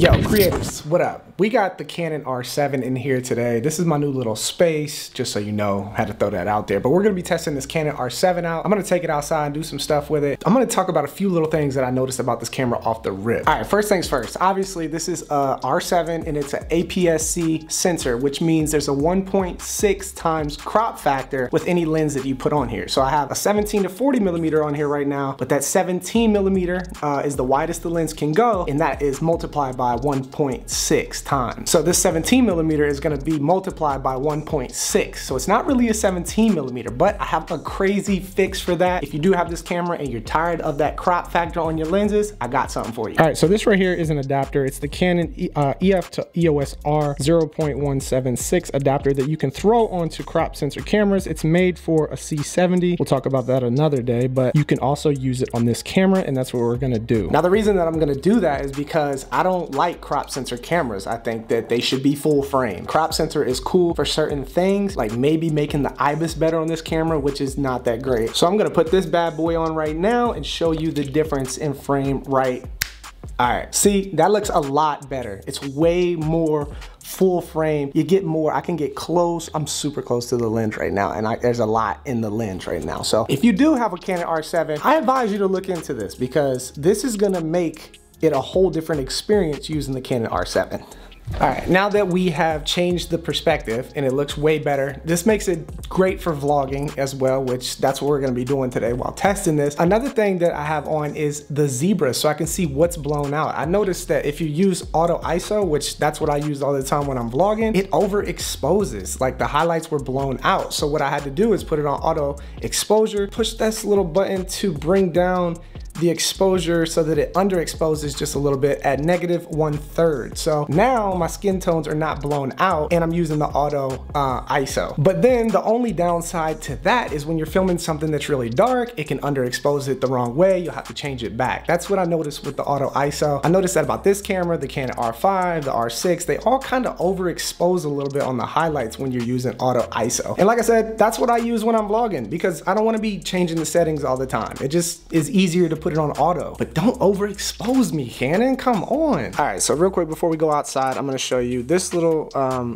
Yo, creators, what up? We got the Canon R7 in here today. This is my new little space, just so you know, how to throw that out there. But we're gonna be testing this Canon R7 out. I'm gonna take it outside and do some stuff with it. I'm gonna talk about a few little things that I noticed about this camera off the rip. All right, first things first. Obviously, this is a R7 and it's an APS-C sensor, which means there's a 1.6 times crop factor with any lens that you put on here. So I have a 17-40mm on here right now, but that 17mm is the widest the lens can go, and that is multiplied by 1.6 times. So this 17mm is gonna be multiplied by 1.6. So it's not really a 17mm, but I have a crazy fix for that. If you do have this camera and you're tired of that crop factor on your lenses, I got something for you. All right, so this right here is an adapter. It's the Canon EF to EOS R 0.176 adapter that you can throw onto crop sensor cameras. It's made for a C70. We'll talk about that another day, but you can also use it on this camera, and that's what we're gonna do. Now, the reason that I'm gonna do that is because I don't like crop sensor cameras. I think that they should be full frame. Crop sensor is cool for certain things, like maybe making the IBIS better on this camera, which is not that great. So I'm gonna put this bad boy on right now and show you the difference in frame right now. All right, see, that looks a lot better. It's way more full frame. You get more, I can get close. I'm super close to the lens right now, and there's a lot in the lens right now. So if you do have a Canon R7, I advise you to look into this, because this is gonna make it a whole different experience using the Canon R7. All right, now that we have changed the perspective and it looks way better, this makes it great for vlogging as well, which that's what we're gonna be doing today while testing this. Another thing that I have on is the zebra, so I can see what's blown out. I noticed that if you use auto ISO, which that's what I use all the time when I'm vlogging, it overexposes, like the highlights were blown out. So what I had to do is put it on auto exposure, push this little button to bring down the exposure so that it underexposes just a little bit at -1/3. So now my skin tones are not blown out, and I'm using the auto ISO. But then the only downside to that is when you're filming something that's really dark, it can underexpose it the wrong way. You'll have to change it back. That's what I noticed with the auto ISO. I noticed that about this camera, the Canon R5, the R6, they all kind of overexpose a little bit on the highlights when you're using auto ISO. And like I said, that's what I use when I'm vlogging, because I don't want to be changing the settings all the time. It just is easier to put it on auto. But don't overexpose me, Canon, come on. All right, so real quick before we go outside, I'm gonna show you this little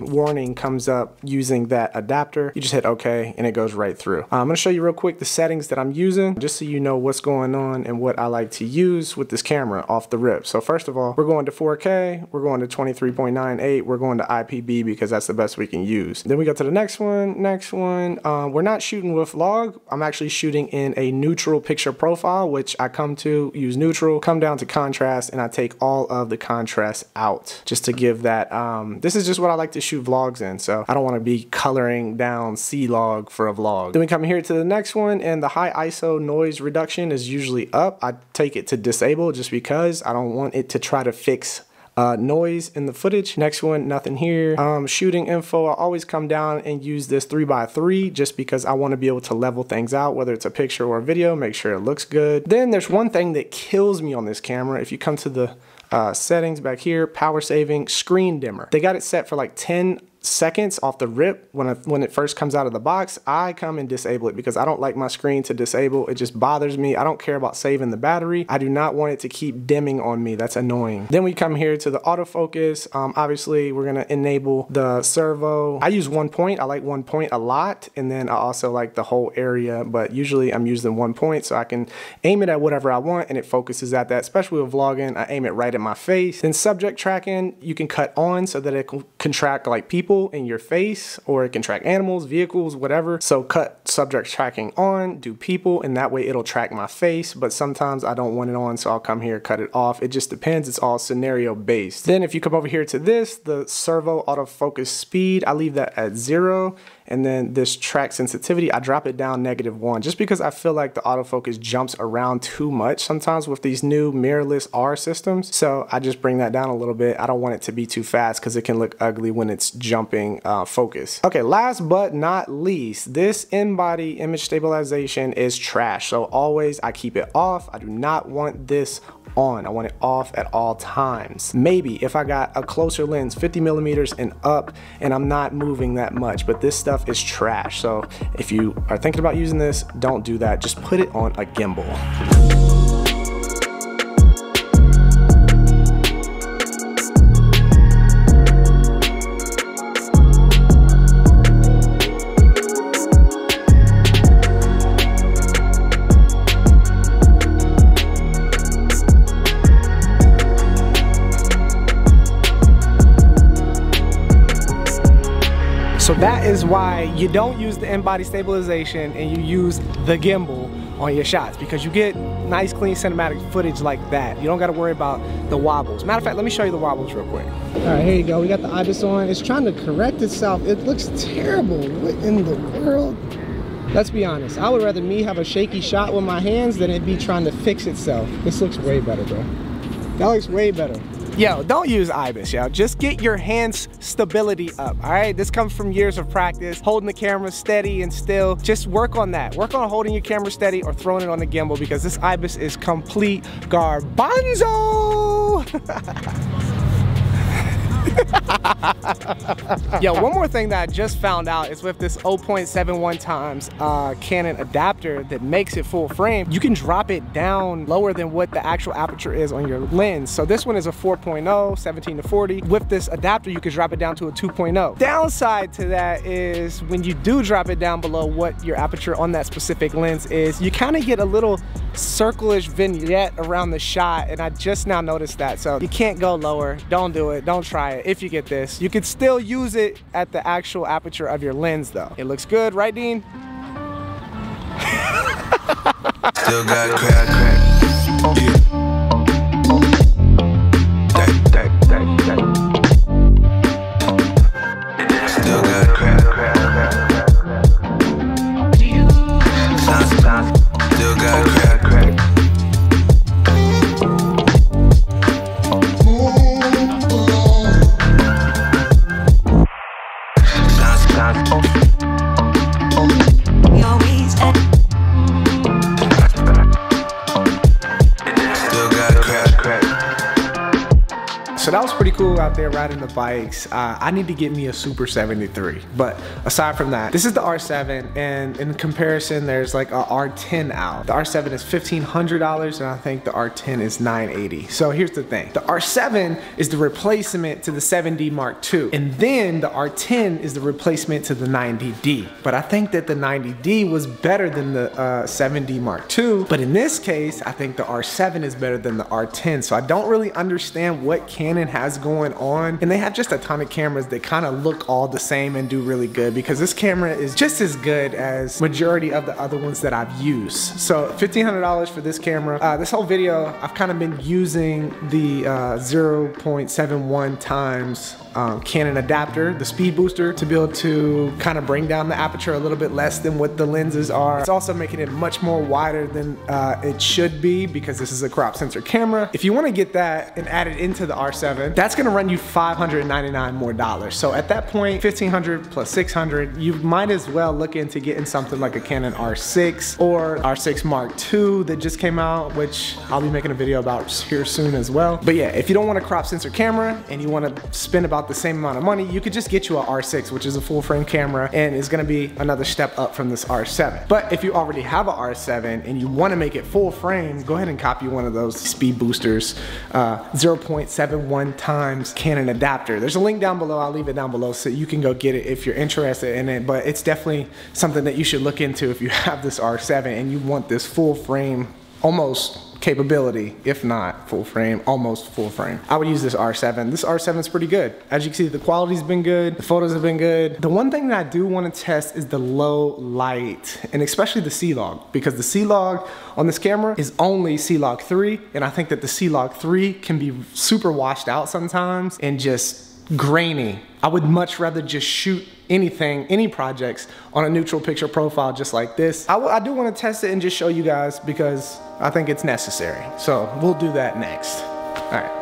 warning comes up using that adapter. You just hit okay and it goes right through. I'm gonna show you real quick the settings that I'm using, just so you know what's going on and what I like to use with this camera off the rip. So first of all, we're going to 4K, we're going to 23.98, we're going to IPB because that's the best we can use. Then we go to the next one. We're not shooting with log, I'm actually shooting in a neutral picture profile, which I come to use neutral, come down to contrast, and I take all of the contrast out just to give that, this is just what I like to shoot vlogs in, so I don't want to be coloring down C-Log for a vlog. Then we come here to the next one, and the high ISO noise reduction is usually up. I take it to disable just because I don't want it to try to fix noise in the footage. Next one, nothing here. Shooting info, I always come down and use this 3x3 just because I want to be able to level things out, whether it's a picture or a video, make sure it looks good. Then there's one thing that kills me on this camera. If you come to the settings back here, power saving, screen dimmer. They got it set for like 10 seconds off the rip. When it first comes out of the box, I come and disable it because I don't like my screen to disable. It just bothers me. I don't care about saving the battery. I do not want it to keep dimming on me. That's annoying. Then we come here to the autofocus. Obviously, we're gonna enable the servo. I use 1 point. I like 1 point a lot, and then I also like the whole area, but usually I'm using 1 point so I can aim it at whatever I want and it focuses at that. Especially with vlogging, I aim it right at my face. Then subject tracking, you can cut on so that it can track like people in your face, or it can track animals, vehicles, whatever. So cut subject tracking on, do people, and that way it'll track my face, but sometimes I don't want it on, so I'll come here, cut it off. It just depends, it's all scenario based. Then if you come over here to this, the servo autofocus speed, I leave that at 0, and then this track sensitivity, I drop it down -1 just because I feel like the autofocus jumps around too much sometimes with these new mirrorless R systems, so I just bring that down a little bit. I don't want it to be too fast because it can look ugly when it's jumping focus. Okay, last but not least, this in-body image stabilization is trash. So always I keep it off. I do not want this on. I want it off at all times. Maybe if I got a closer lens, 50mm and up, and I'm not moving that much, but this stuff is trash. So if you are thinking about using this, don't do that. Just put it on a gimbal. So that is why you don't use the in-body stabilization and you use the gimbal on your shots, because you get nice clean cinematic footage like that. You don't got to worry about the wobbles. Matter of fact, let me show you the wobbles real quick. All right, here you go. We got the IBIS on. It's trying to correct itself. It looks terrible. What in the world? Let's be honest. I would rather me have a shaky shot with my hands than it be trying to fix itself. This looks way better, bro. That looks way better. Yo, don't use IBIS, yo. Just get your hands stability up, all right? This comes from years of practice, holding the camera steady and still. Just work on that. Work on holding your camera steady or throwing it on the gimbal, because this IBIS is complete garbanzo. Yo, one more thing that I just found out is with this 0.71 times Canon adapter that makes it full frame, you can drop it down lower than what the actual aperture is on your lens. So this one is a 4.0, 17 to 40. With this adapter, you can drop it down to a 2.0. Downside to that is when you do drop it down below what your aperture on that specific lens is, you kind of get a little circle-ish vignette around the shot, and I just now noticed that. So you can't go lower. Don't do it. Don't try it. If you get this, you could still use it at the actual aperture of your lens though. It looks good, right, Dean? Still got crack. Yeah. So that was pretty cool out there riding the bikes. I need to get me a Super 73. But aside from that, this is the R7, and in comparison, there's like a R10 out. The R7 is $1,500, and I think the R10 is $980. So here's the thing. The R7 is the replacement to the 7D Mark II. And then the R10 is the replacement to the 90D. But I think that the 90D was better than the 7D Mark II. But in this case, I think the R7 is better than the R10. So I don't really understand what Canon has going on, and they have just a ton of cameras that kind of look all the same and do really good, because this camera is just as good as majority of the other ones that I've used. So $1,500 for this camera. This whole video I've kind of been using the 0.71 times Canon adapter, the speed booster, to be able to kind of bring down the aperture a little bit less than what the lenses are. It's also making it much more wider than it should be, because this is a crop sensor camera. If you want to get that and add it into the R7, that's going to run you $599 more dollars. So at that point, $1,500 plus $600, you might as well look into getting something like a Canon R6 or R6 Mark II that just came out, which I'll be making a video about here soon as well. But yeah, if you don't want a crop sensor camera and you want to spend about the same amount of money, you could just get you a R6, which is a full frame camera, and is gonna be another step up from this R7. But if you already have a R7 and you wanna make it full frame, go ahead and copy one of those speed boosters, 0.71 times Canon adapter. There's a link down below, I'll leave it down below so you can go get it if you're interested in it, but it's definitely something that you should look into if you have this R7 and you want this full frame, almost capability, if not full frame, almost full frame. I would use this R7. This R7 is pretty good. As you can see, the quality's been good, the photos have been good. The one thing that I do want to test is the low light, and especially the C-Log, because the C-Log on this camera is only C-Log 3, and I think that the C-Log 3 can be super washed out sometimes and just grainy. I would much rather just shoot anything, any projects on a neutral picture profile just like this. I do want to test it and just show you guys, because I think it's necessary. So we'll do that next. All right.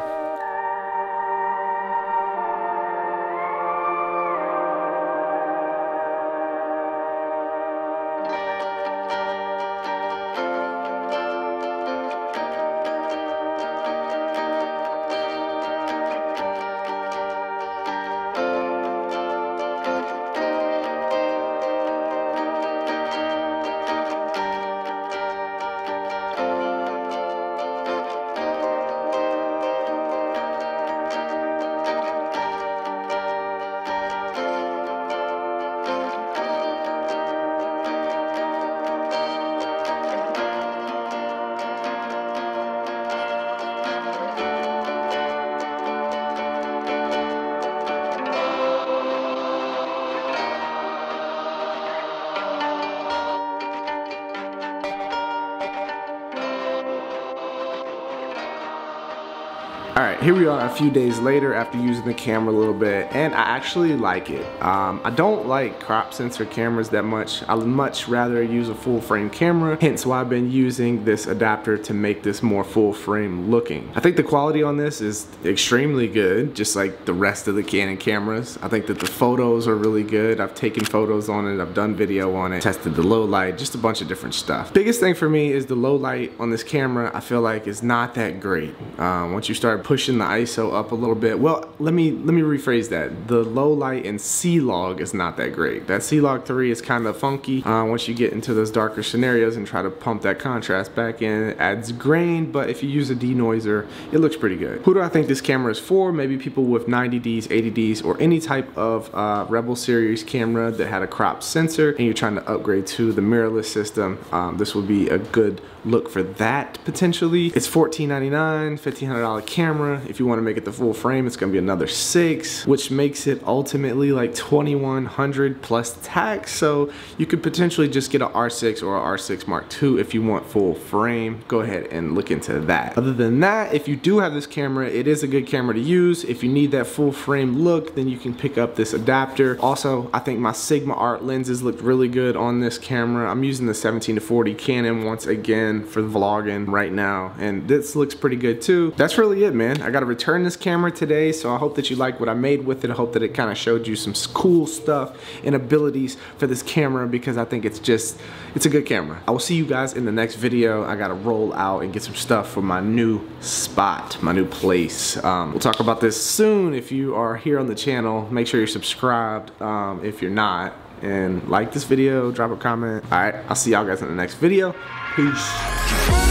Alright, here we are a few days later after using the camera a little bit, and I actually like it. I don't like crop sensor cameras that much. I'd much rather use a full frame camera, hence why I've been using this adapter to make this more full frame looking. I think the quality on this is extremely good, just like the rest of the Canon cameras. I think that the photos are really good. I've taken photos on it, I've done video on it, tested the low light, just a bunch of different stuff. Biggest thing for me is the low light on this camera. I feel like it's not that great. Once you start pushing the ISO up a little bit. Well, let me rephrase that. The low light in C-Log is not that great. That C-Log 3 is kind of funky. Once you get into those darker scenarios and try to pump that contrast back in, it adds grain, but if you use a denoiser, it looks pretty good. Who do I think this camera is for? Maybe people with 90Ds, 80Ds, or any type of Rebel series camera that had a crop sensor and you're trying to upgrade to the mirrorless system. This would be a good look for that potentially. It's $1,499, $1,500 camera. If you want to make it the full frame, it's gonna be another $600, which makes it ultimately like $2,100 plus tax. So you could potentially just get an R6 or an R6 Mark II if you want full frame. Go ahead and look into that. Other than that, if you do have this camera, it is a good camera to use. If you need that full frame look, then you can pick up this adapter. Also, I think my Sigma Art lenses looked really good on this camera. I'm using the 17-40 Canon once again for vlogging right now, and this looks pretty good too. That's really it, man. I gotta return this camera today, so I hope that you like what I made with it. I hope that it kind of showed you some cool stuff and abilities for this camera, because I think it's a good camera. I will see you guys in the next video. I gotta roll out and get some stuff for my new spot, my new place. We'll talk about this soon. If you are here on the channel, make sure you're subscribed. If you're not, and like this video, drop a comment. All right, I'll see y'all guys in the next video. Peace.